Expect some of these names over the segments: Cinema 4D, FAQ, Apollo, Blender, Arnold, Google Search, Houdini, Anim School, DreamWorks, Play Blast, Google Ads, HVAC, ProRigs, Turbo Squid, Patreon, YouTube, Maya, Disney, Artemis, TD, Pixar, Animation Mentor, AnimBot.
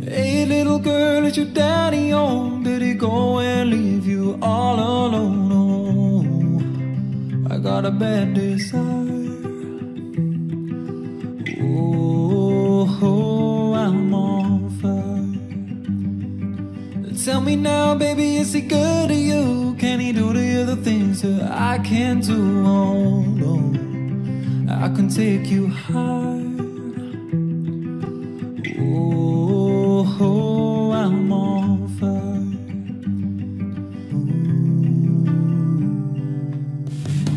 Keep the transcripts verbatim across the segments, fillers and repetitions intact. Hey little girl, is your daddy home? Did he go and leave you all alone? Oh, I got a bad desire. Oh, oh, I'm on fire. Tell me now, baby, is he good to you? Can he do the other things that I can't do? Oh no, I can take you high. Oh, I'm on fire. Ooh.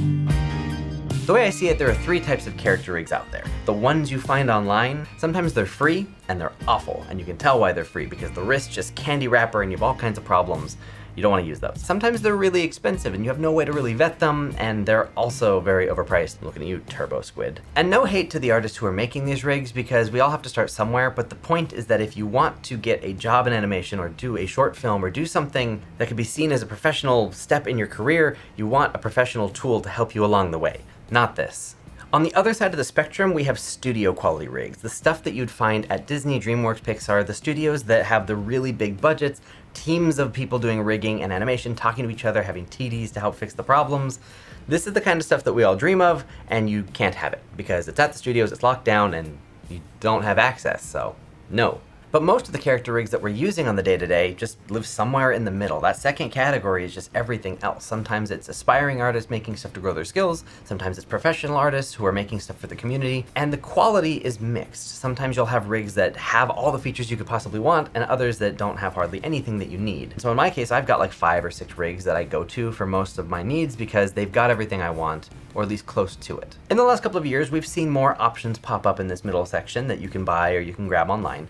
The way I see it, there are three types of character rigs out there. The ones you find online, sometimes they're free and they're awful, and you can tell why they're free because the wrist just candy wrapper and you have all kinds of problems. You don't want to use those. Sometimes they're really expensive and you have no way to really vet them, and they're also very overpriced. I'm looking at you, Turbo Squid. And no hate to the artists who are making these rigs, because we all have to start somewhere, but the point is that if you want to get a job in animation or do a short film or do something that could be seen as a professional step in your career, you want a professional tool to help you along the way. Not this. On the other side of the spectrum, we have studio quality rigs, the stuff that you'd find at Disney, DreamWorks, Pixar, the studios that have the really big budgets, teams of people doing rigging and animation, talking to each other, having T Ds to help fix the problems. This is the kind of stuff that we all dream of, and you can't have it because it's at the studios, it's locked down, and you don't have access, so no. But most of the character rigs that we're using on the day-to-day just live somewhere in the middle. That second category is just everything else. Sometimes it's aspiring artists making stuff to grow their skills, sometimes it's professional artists who are making stuff for the community, and the quality is mixed. Sometimes you'll have rigs that have all the features you could possibly want, and others that don't have hardly anything that you need. So in my case, I've got like five or six rigs that I go to for most of my needs because they've got everything I want, or at least close to it. In the last couple of years, we've seen more options pop up in this middle section that you can buy or you can grab online.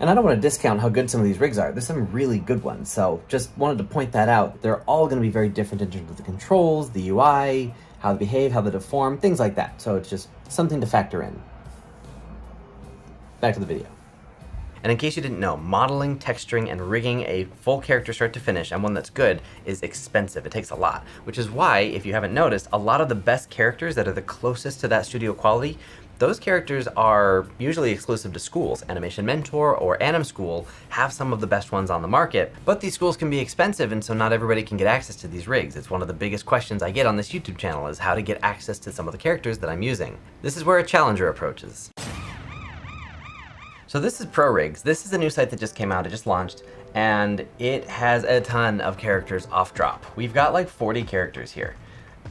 And I don't want to discount how good some of these rigs are. There's some really good ones, so just wanted to point that out. They're all going to be very different in terms of the controls, the U I, how they behave, how they deform, things like that. So it's just something to factor in. Back to the video. And in case you didn't know, modeling, texturing, and rigging a full character start to finish, and one that's good, is expensive. It takes a lot, which is why, if you haven't noticed, a lot of the best characters that are the closest to that studio quality, those characters are usually exclusive to schools. Animation Mentor or Anim School have some of the best ones on the market, but these schools can be expensive, and so not everybody can get access to these rigs. It's one of the biggest questions I get on this YouTube channel, is how to get access to some of the characters that I'm using. This is where a challenger approaches. So this is ProRigs. This is a new site that just came out, it just launched, and it has a ton of characters off drop. We've got like forty characters here.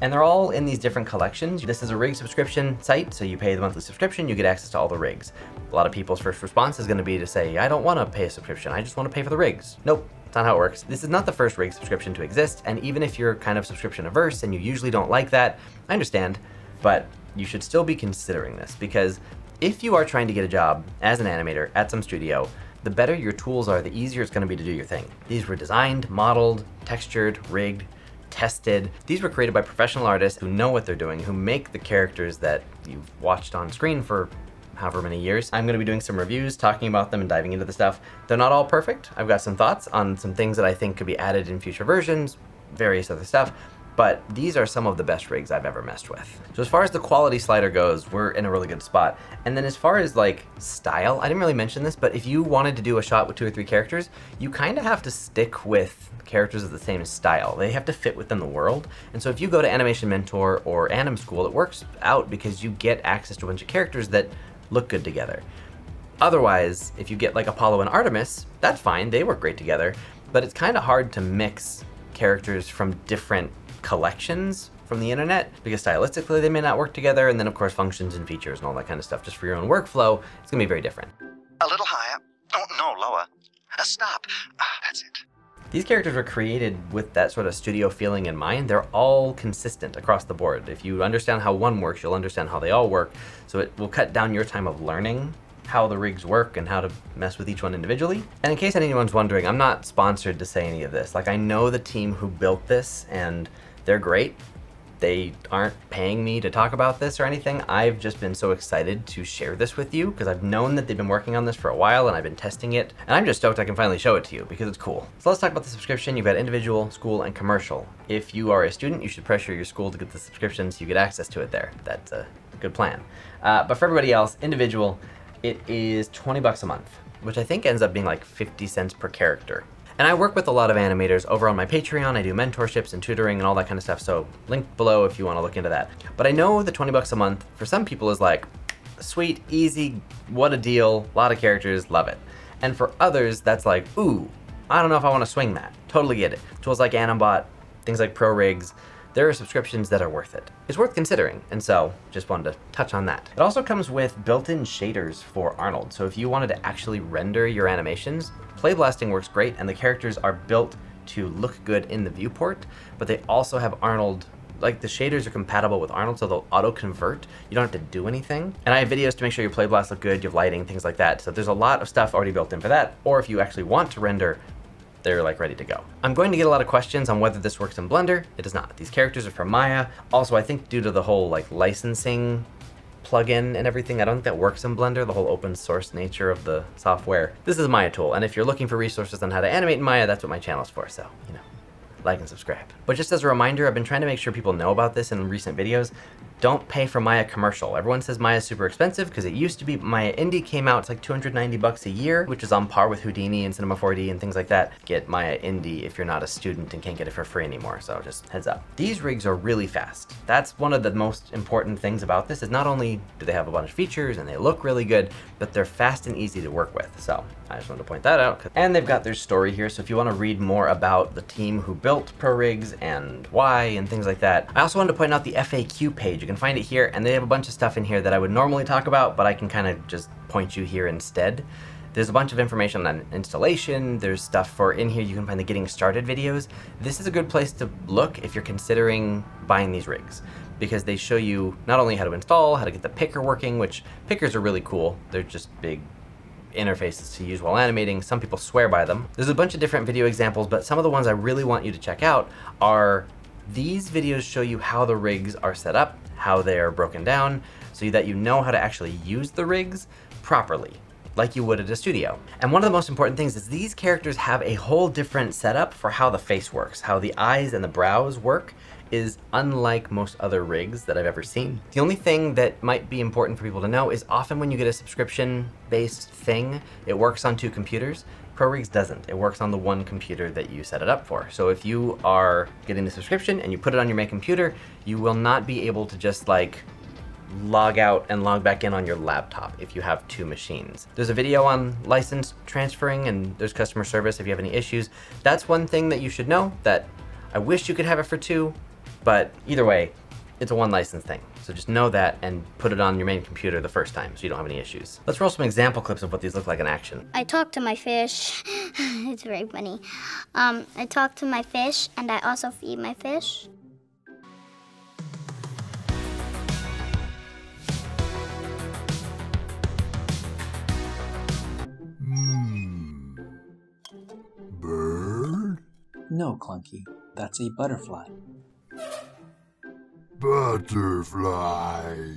And they're all in these different collections. This is a rig subscription site, so you pay the monthly subscription, you get access to all the rigs. A lot of people's first response is gonna be to say, I don't wanna pay a subscription, I just wanna pay for the rigs. Nope, that's not how it works. This is not the first rig subscription to exist, and even if you're kind of subscription averse and you usually don't like that, I understand, but you should still be considering this, because if you are trying to get a job as an animator at some studio, the better your tools are, the easier it's gonna be to do your thing. These were designed, modeled, textured, rigged, tested. These were created by professional artists who know what they're doing, who make the characters that you've watched on screen for however many years. I'm going to be doing some reviews, talking about them and diving into the stuff. They're not all perfect. I've got some thoughts on some things that I think could be added in future versions, various other stuff, but these are some of the best rigs I've ever messed with. So as far as the quality slider goes, we're in a really good spot. And then as far as like style, I didn't really mention this, but if you wanted to do a shot with two or three characters, you kind of have to stick with characters of the same style. They have to fit within the world. And so if you go to Animation Mentor or Anim School, it works out because you get access to a bunch of characters that look good together. Otherwise, if you get like Apollo and Artemis, that's fine, they work great together, but it's kind of hard to mix characters from different collections from the internet, because stylistically they may not work together, and then of course functions and features and all that kind of stuff. Just for your own workflow, it's gonna be very different. A little higher. Oh, no, lower. Uh, stop. Uh, that's it. These characters were created with that sort of studio feeling in mind. They're all consistent across the board. If you understand how one works, you'll understand how they all work, so it will cut down your time of learning how the rigs work and how to mess with each one individually. And in case anyone's wondering, I'm not sponsored to say any of this. Like, I know the team who built this, and they're great, they aren't paying me to talk about this or anything. I've just been so excited to share this with you because I've known that they've been working on this for a while and I've been testing it. And I'm just stoked I can finally show it to you because it's cool. So let's talk about the subscription. You've got individual, school, and commercial. If you are a student, you should pressure your school to get the subscription so you get access to it there. That's a good plan. Uh, but for everybody else, individual, it is twenty bucks a month, which I think ends up being like fifty cents per character. And I work with a lot of animators over on my Patreon. I do mentorships and tutoring and all that kind of stuff, so link below if you want to look into that. But I know the twenty bucks a month for some people is like, sweet, easy, what a deal, a lot of characters, love it. And for others, that's like, ooh, I don't know if I want to swing that. Totally get it. Tools like AnimBot, things like ProRigs, there are subscriptions that are worth it. It's worth considering, and so just wanted to touch on that. It also comes with built-in shaders for Arnold, so if you wanted to actually render your animations, Play Blasting works great, and the characters are built to look good in the viewport, but they also have Arnold, like the shaders are compatible with Arnold, so they'll auto-convert. You don't have to do anything. And I have videos to make sure your Play Blasts look good, you have lighting, things like that, so there's a lot of stuff already built in for that, or if you actually want to render, they're like ready to go. I'm going to get a lot of questions on whether this works in Blender. It does not. These characters are from Maya. Also, I think due to the whole like licensing plugin and everything, I don't think that works in Blender, the whole open source nature of the software. This is a Maya tool, and if you're looking for resources on how to animate in Maya, that's what my channel's for, so, you know, like and subscribe. But just as a reminder, I've been trying to make sure people know about this in recent videos. Don't pay for Maya commercial. Everyone says Maya's super expensive because it used to be. Maya Indie came out, it's like two hundred ninety bucks a year, which is on par with Houdini and Cinema four D and things like that. Get Maya Indie if you're not a student and can't get it for free anymore, so just heads up. These rigs are really fast. That's one of the most important things about this, is not only do they have a bunch of features and they look really good, but they're fast and easy to work with, so I just wanted to point that out. And they've got their story here, so if you want to read more about the team who built ProRigs and why and things like that. I also wanted to point out the F A Q page. You can find it here, and they have a bunch of stuff in here that I would normally talk about, but I can kind of just point you here instead. There's a bunch of information on installation, there's stuff for in here, you can find the getting started videos. This is a good place to look if you're considering buying these rigs, because they show you not only how to install, how to get the picker working, which pickers are really cool, they're just big interfaces to use while animating. Some people swear by them. There's a bunch of different video examples, but some of the ones I really want you to check out are these videos show you how the rigs are set up, how they are broken down, so that you know how to actually use the rigs properly, like you would at a studio. And one of the most important things is these characters have a whole different setup for how the face works, how the eyes and the brows work, is unlike most other rigs that I've ever seen. The only thing that might be important for people to know is often when you get a subscription-based thing, it works on two computers. ProRigs doesn't. It works on the one computer that you set it up for. So if you are getting the subscription and you put it on your main computer, you will not be able to just like log out and log back in on your laptop if you have two machines. There's a video on license transferring, and there's customer service if you have any issues. That's one thing that you should know, that I wish you could have it for two, but either way, it's a one license thing. So just know that and put it on your main computer the first time so you don't have any issues. Let's roll some example clips of what these look like in action. I talk to my fish. It's very funny. Um, I talk to my fish, and I also feed my fish. Mm. Bird? No, Clunky. That's a butterfly. Butterfly.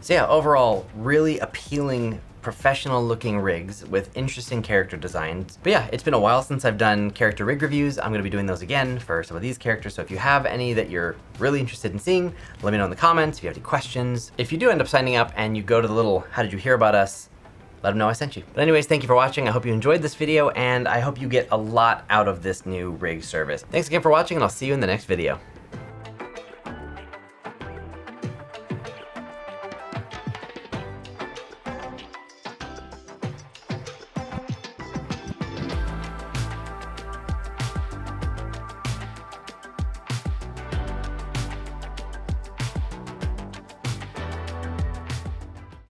So yeah, overall, really appealing, professional looking rigs with interesting character designs. But yeah, it's been a while since I've done character rig reviews. I'm gonna be doing those again for some of these characters. So if you have any that you're really interested in seeing, let me know in the comments if you have any questions. If you do end up signing up and you go to the little, how did you hear about us? Let them know I sent you. But anyways, thank you for watching. I hope you enjoyed this video, and I hope you get a lot out of this new rig service. Thanks again for watching, and I'll see you in the next video.